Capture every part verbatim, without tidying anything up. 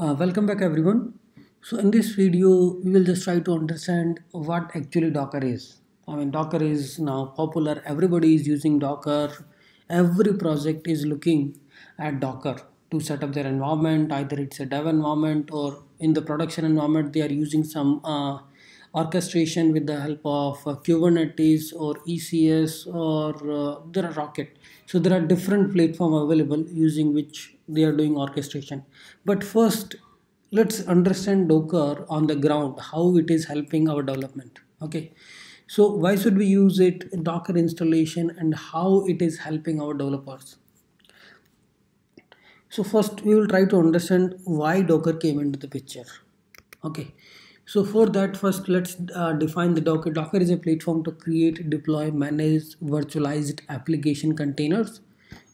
Uh, welcome back everyone. So in this video we will just try to understand what actually Docker is. I mean, Docker is now popular, everybody is using Docker, every project is looking at Docker to set up their environment. Either it's a dev environment or in the production environment they are using some uh, orchestration with the help of uh, Kubernetes or E C S or uh, there are Rocket. So there are different platforms available using which they are doing orchestration. But first let's understand Docker on the ground, how it is helping our development. Okay, so why should we use it, Docker installation, and how it is helping our developers. So first we will try to understand why Docker came into the picture. Okay, so for that first let's uh, define the Docker. Docker is a platform to create, deploy, manage virtualized application containers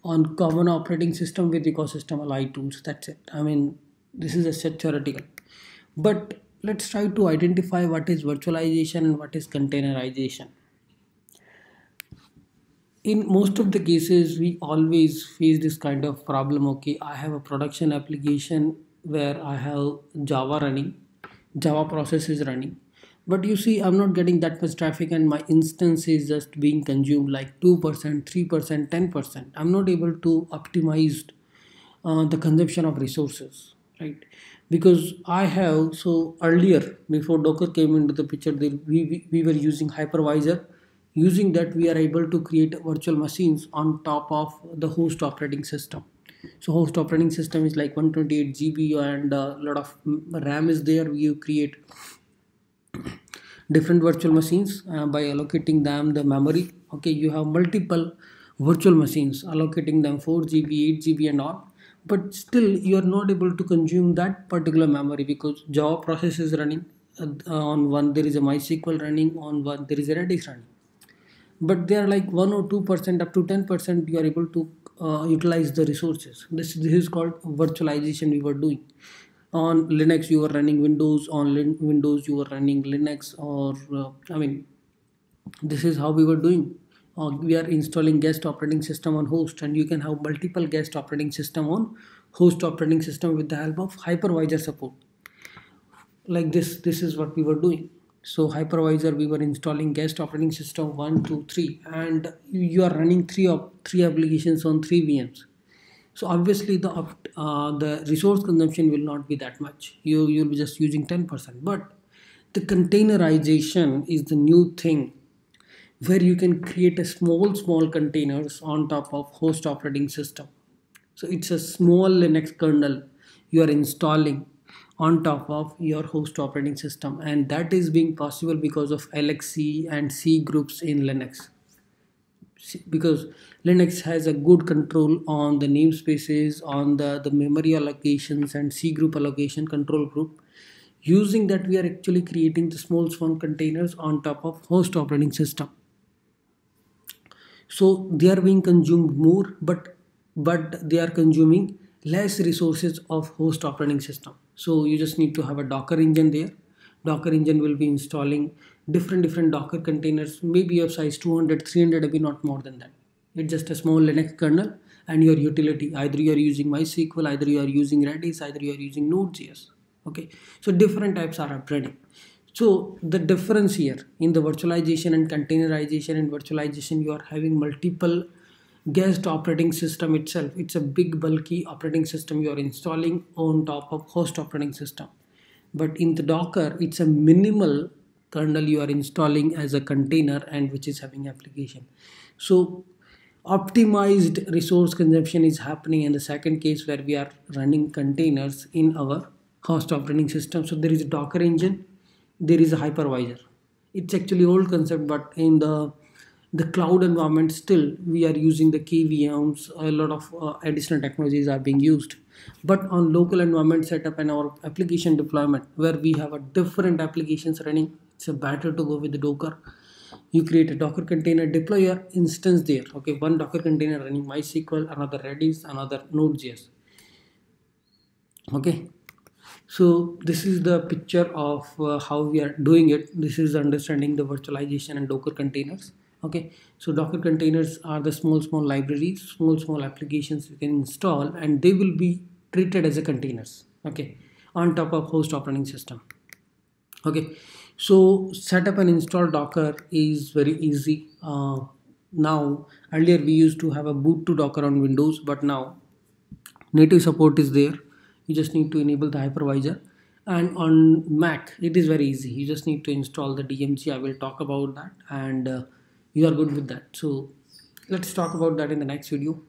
on common operating system with ecosystem allied tools. That's it. I mean, this is a set theoretical. But let's try to identify what is virtualization and what is containerization. In most of the cases we always face this kind of problem. Okay, I have a production application where I have Java running. Java process is running, but you see I'm not getting that much traffic and my instance is just being consumed like two percent, three percent, ten percent. I'm not able to optimize uh, the consumption of resources, right? Because I have, so earlier before Docker came into the picture, we, we, we were using hypervisor. Using that we are able to create virtual machines on top of the host operating system. So host operating system is like one twenty-eight G B and a lot of RAM is there. You create different virtual machines uh, by allocating them the memory. Okay, you have multiple virtual machines, allocating them four G B, eight G B and all, but still you are not able to consume that particular memory because Java process is running uh, on one, there is a MySQL running on one, there is a Redis running, but they are like one or two percent up to ten percent you are able to Uh, utilize the resources. This, this is called virtualization we were doing. On Linux you were running Windows, on Lin Windows you were running Linux, or uh, I mean this is how we were doing. Uh, we are installing guest operating system on host, and you can have multiple guest operating system on host operating system with the help of hypervisor support. Like this, this is what we were doing. So hypervisor, we were installing guest operating system one, two, three, and you are running three of three applications on three V Ms. So obviously the uh, the resource consumption will not be that much. You you'll be just using ten percent. But the containerization is the new thing where you can create a small small containers on top of host operating system. So it's a small Linux kernel you are installing on top of your host operating system, and that is being possible because of L X C and C groups in Linux, because Linux has a good control on the namespaces, on the, the memory allocations and C group allocation control group. Using that we are actually creating the small small containers on top of host operating system, so they are being consumed more, but but they are consuming less resources of host operating system. So you just need to have a Docker engine there. Docker engine will be installing different different Docker containers, maybe of size two hundred, three hundred, maybe not more than that. It's just a small Linux kernel and your utility. Either you are using MySQL, either you are using Redis, either you are using Node.js. Okay, so different types are operating. So the difference here in the virtualization and containerization, and virtualization you are having multiple guest operating system itself. It's a big bulky operating system you are installing on top of host operating system. But in the Docker, it's a minimal kernel you are installing as a container, and which is having application. So optimized resource consumption is happening in the second case where we are running containers in our host operating system. So there is a Docker engine, there is a hypervisor. It's actually old concept, but in the the cloud environment still we are using the K V Ms. A lot of uh, additional technologies are being used, but on local environment setup and our application deployment where we have a different applications running, it's a better to go with the Docker. You create a Docker container, deploy your instance there. Okay, one Docker container running MySQL, another Redis, another Node.js. Okay, so this is the picture of uh, how we are doing it. This is understanding the virtualization and Docker containers. Okay, so Docker containers are the small small libraries, small small applications you can install, and they will be treated as a containers. Okay, on top of host operating system. Okay, so set up and install Docker is very easy. Uh, now earlier we used to have a boot to Docker on Windows, but now native support is there. You just need to enable the hypervisor, and on Mac it is very easy. You just need to install the D M G. I will talk about that, and uh, you are good with that. So let's talk about that in the next video.